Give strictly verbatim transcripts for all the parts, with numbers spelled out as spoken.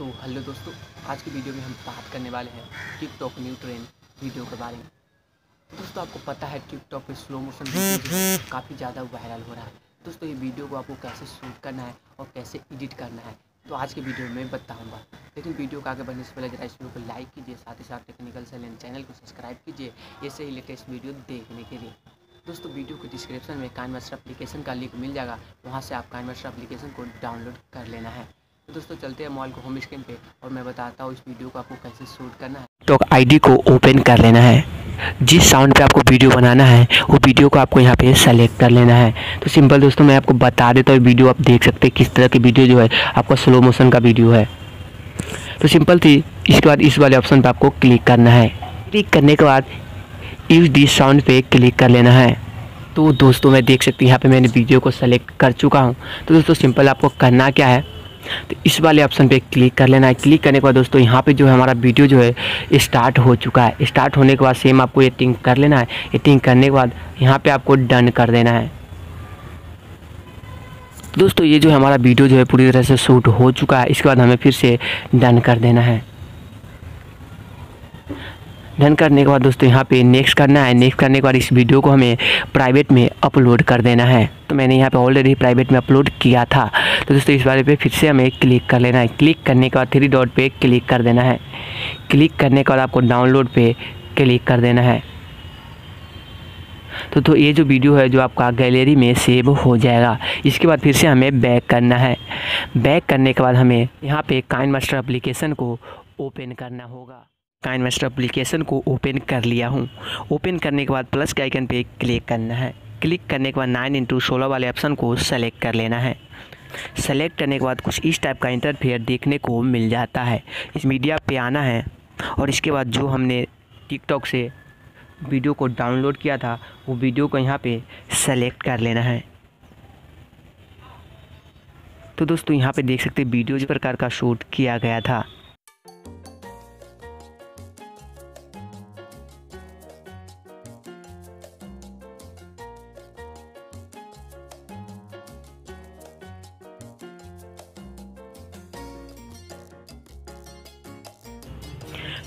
तो हेलो दोस्तों, आज की वीडियो में हम बात करने वाले हैं टिकटॉक न्यू ट्रेंड वीडियो के बारे में। दोस्तों आपको पता है टिकटॉक पे स्लो मोशन वीडियो काफ़ी ज़्यादा वायरल हो रहा है। दोस्तों ये वीडियो को आपको कैसे शूट करना है और कैसे एडिट करना है तो आज की वीडियो में बताऊँगा। लेकिन वीडियो को आगे बढ़ने से पहले जरा इस वीडियो को लाइक कीजिए, साथ ही साथ टेक्निकल सैलेंट चैनल को सब्सक्राइब कीजिए ऐसे ही लेटेस्ट वीडियो देखने के लिए। दोस्तों वीडियो के डिस्क्रिप्शन में काइनमास्टर एप्लीकेशन का लिंक मिल जाएगा, वहाँ से आप काइनमास्टर एप्लीकेशन को डाउनलोड कर लेना है। तो दोस्तों चलते हैं मॉल को होम स्क्रीन पे और मैं बताता हूँ इस वीडियो को आपको कैसे शूट करना है। टिकटॉक आईडी को ओपन कर लेना है, जिस साउंड पे आपको वीडियो बनाना है वो वीडियो को आपको यहाँ पे सेलेक्ट कर लेना है। तो सिंपल दोस्तों मैं आपको बता देता हूँ, वीडियो आप देख सकते हैं किस तरह की वीडियो जो है आपका स्लो मोशन का वीडियो है। तो सिंपल थी, इसके बाद इस वाले ऑप्शन पर आपको क्लिक करना है। क्लिक करने के बाद यूज दिस साउंड पे क्लिक कर लेना है। तो दोस्तों मैं देख सकती हूँ यहाँ पे मैंने वीडियो को सेलेक्ट कर चुका हूँ। तो दोस्तों सिंपल आपको करना क्या है, तो इस वाले ऑप्शन पे क्लिक कर लेना है। क्लिक करने के बाद दोस्तों यहाँ पे जो है हमारा वीडियो जो है स्टार्ट हो चुका है। स्टार्ट होने के बाद सेम आपको एडिटिंग कर लेना है। एडिटिंग करने के बाद यहाँ पर आपको डन कर देना है। दोस्तों ये जो हमारा वीडियो जो है पूरी तरह से शूट हो चुका है। इसके बाद हमें फिर से डन कर देना है। डन करने के बाद दोस्तों यहाँ पे नेक्स्ट करना है। नेक्स्ट करने के बाद इस वीडियो को हमें प्राइवेट में अपलोड कर देना है। तो मैंने यहाँ पे ऑलरेडी प्राइवेट में अपलोड किया था। तो दोस्तों इस बारे पे फिर से हमें क्लिक कर लेना है। क्लिक करने के बाद थ्री डॉट पे क्लिक कर देना है। क्लिक करने के बाद आपको डाउनलोड पे क्लिक कर देना है। तो तो ये जो वीडियो है जो आपका गैलरी में सेव हो जाएगा। इसके बाद फिर से हमें बैक करना है। बैक करने के बाद हमें यहाँ पे काइनमास्टर एप्लीकेशन को ओपन करना होगा। काइनमास्टर एप्लीकेशन को ओपन कर लिया हूँ। ओपन करने के बाद प्लस के आइकन पे क्लिक करना है। क्लिक करने के बाद नाइन इंटू सोलह वाले ऑप्शन को सेलेक्ट कर लेना है। सेलेक्ट करने के बाद कुछ इस टाइप का इंटरफेयर देखने को मिल जाता है। इस मीडिया पे आना है और इसके बाद जो हमने टिकटॉक से वीडियो को डाउनलोड किया था वो वीडियो को यहाँ पे सेलेक्ट कर लेना है। तो दोस्तों यहाँ पे देख सकते हैं वीडियो इस प्रकार का शूट किया गया था।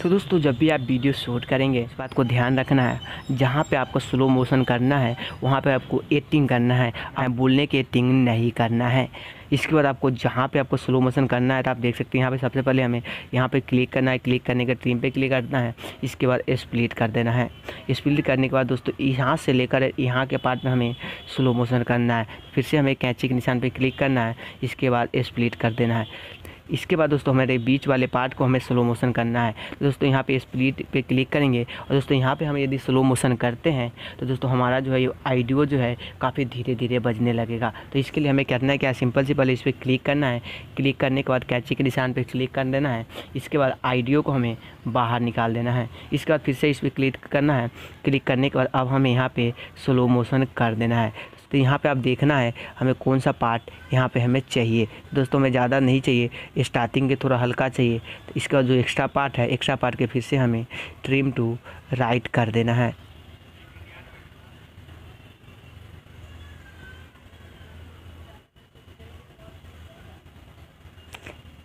तो दोस्तों जब भी आप वीडियो शूट करेंगे इस बात को ध्यान रखना है, जहाँ पे आपको स्लो मोशन करना है वहाँ पे आपको एडिटिंग करना है, आप बोलने की एडिटिंग नहीं करना है। इसके बाद आपको जहाँ पे आपको स्लो मोशन करना है तो आप देख सकते हैं यहाँ पे सबसे पहले हमें यहाँ पे क्लिक करना है। क्लिक करने के ट्रिम पे क्लिक करना है। इसके बाद स्प्लिट कर देना है। स्प्लिट करने के बाद दोस्तों यहाँ से लेकर यहाँ के पार्ट में हमें स्लो मोशन करना है। फिर से हमें कैंची के निशान पर क्लिक करना है। इसके बाद स्प्लिट कर देना है। इसके बाद दोस्तों हमारे बीच वाले पार्ट को हमें स्लो मोशन करना है। तो दोस्तों यहाँ पे स्प्लिट पे क्लिक करेंगे और दोस्तों यहाँ पे हम यदि स्लो मोशन करते हैं तो दोस्तों हमारा जो है ये आइडियो जो है काफ़ी धीरे धीरे बजने लगेगा। तो इसके लिए हमें करना है क्या, सिंपल सी पहले इस पर क्लिक करना है। क्लिक करने के बाद कैची के निशान पर क्लिक कर देना है। इसके बाद आइडियो को हमें बाहर निकाल देना है। इसके बाद फिर से इस पर क्लिक करना है। क्लिक करने के बाद अब हमें यहाँ पर स्लो मोशन कर देना है। तो यहाँ पे आप देखना है हमें कौन सा पार्ट यहाँ पे हमें चाहिए। दोस्तों हमें ज़्यादा नहीं चाहिए, स्टार्टिंग के थोड़ा हल्का चाहिए। तो इसका जो एक्स्ट्रा पार्ट है, एक्स्ट्रा पार्ट के फिर से हमें ट्रिम टू राइट कर देना है।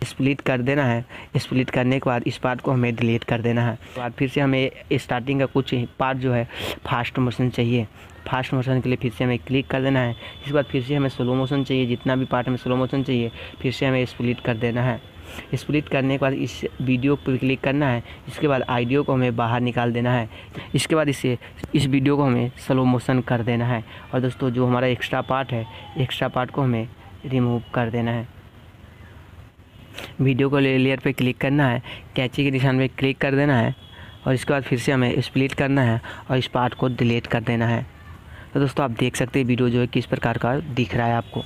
स्प्लिट कर देना है। स्प्लिट करने के बाद इस पार्ट को हमें डिलीट कर देना है। तो बाद फिर से हमें स्टार्टिंग का कुछ पार्ट जो है फास्ट मोशन चाहिए। फास्ट मोशन के लिए फिर से हमें क्लिक कर देना है। इसके बाद फिर से हमें स्लो मोशन चाहिए, जितना भी पार्ट हमें स्लो मोशन चाहिए फिर से हमें स्प्लिट कर देना है। स्प्लिट करने के बाद इस वीडियो पर क्लिक करना है। इसके बाद आइडियो को हमें बाहर निकाल देना है। इसके बाद इसे इस वीडियो को हमें स्लो मोशन कर देना है। और दोस्तों जो हमारा एक्स्ट्रा पार्ट है, एक्स्ट्रा पार्ट को हमें रिमूव कर देना है। वीडियो को लेयर पे क्लिक करना है, कैंची के निशान पे क्लिक कर देना है और इसके बाद फिर से हमें स्प्लिट करना है और इस पार्ट को डिलीट कर देना है। तो दोस्तों आप देख सकते हैं वीडियो जो है किस प्रकार का दिख रहा है आपको।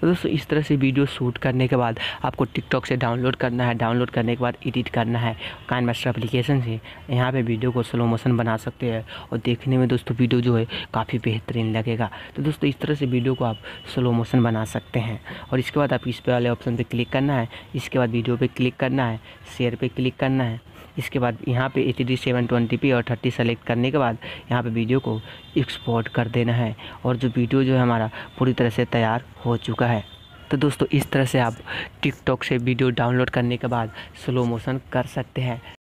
तो दोस्तों इस तरह से वीडियो शूट करने के बाद आपको टिकटॉक से डाउनलोड करना है। डाउनलोड करने के बाद एडिट करना है काइनमास्टर एप्लीकेशन से। यहाँ पे वीडियो को स्लो मोशन बना सकते हैं और देखने में दोस्तों वीडियो जो है काफ़ी बेहतरीन लगेगा। तो दोस्तों इस तरह से वीडियो को आप स्लो मोशन बना सकते हैं। और इसके बाद आप इस पे वाले ऑप्शन पर क्लिक करना है। इसके बाद वीडियो पर क्लिक करना है, शेयर पर क्लिक करना है। इसके बाद यहाँ पे H D seven twenty P और थर्टी सेलेक्ट करने के बाद यहाँ पे वीडियो को एक्सपोर्ट कर देना है और जो वीडियो जो है हमारा पूरी तरह से तैयार हो चुका है। तो दोस्तों इस तरह से आप टिकटॉक से वीडियो डाउनलोड करने के बाद स्लो मोशन कर सकते हैं।